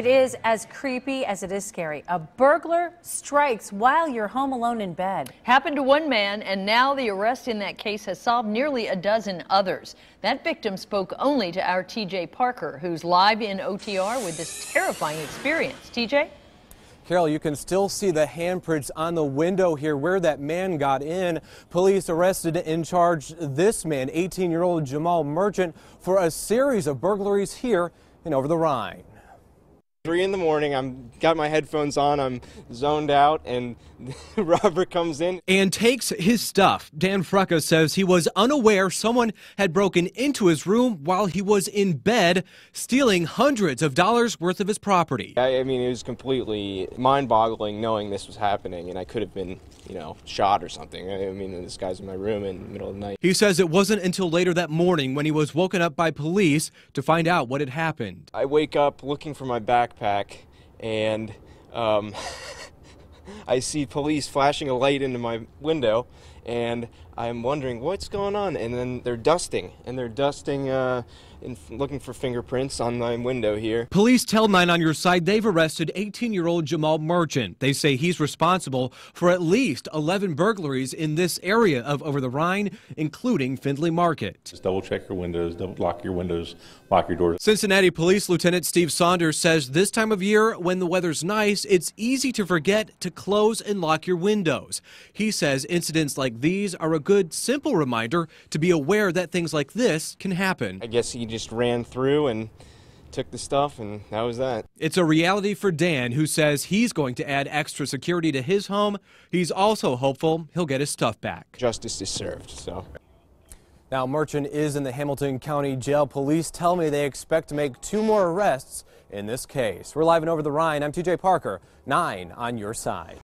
It is as creepy as it is scary. A burglar strikes while you're home alone in bed. Happened to one man, and now the arrest in that case has solved nearly a dozen others. That victim spoke only to our T.J. Parker, who's live in OTR with this terrifying experience. T.J.? Carol, you can still see the handprints on the window here where that man got in. Police arrested and charged this man, 18-year-old Jamal Merchant, for a series of burglaries here in Over the Rhine. 3 in the morning, I'm got my headphones on, I'm zoned out, and the robber comes in and takes his stuff. Dan Frecka says he was unaware someone had broken into his room while he was in bed, stealing hundreds of dollars worth of his property. I mean, it was completely mind-boggling knowing this was happening, and I could have been, you know, shot or something. I mean, this guy's in my room in the middle of the night. He says it wasn't until later that morning when he was woken up by police to find out what had happened. I wake up looking for my backpack. And I see police flashing a light into my window, and I'm wondering what's going on, and then they're dusting and looking for fingerprints on my window here. Police tell Nine on Your Side they've arrested 18-year-old Jamal Merchant. They say he's responsible for at least 11 burglaries in this area of Over the Rhine, including Findlay Market. Just double check your windows, double lock your windows, lock your doors. Cincinnati Police Lieutenant Steve Saunders says this time of year, when the weather's nice, it's easy to forget to close and lock your windows. He says incidents like these are a good, simple reminder to be aware that things like this can happen. I guess he just ran through and took the stuff, and that was that. It's a reality for Dan, who says he's going to add extra security to his home. He's also hopeful he'll get his stuff back. Justice is served, so. Now, Merchant is in the Hamilton County Jail. Police tell me they expect to make 2 more arrests in this case. We're live in Over the Rhine. I'm T.J. Parker, 9 on Your Side.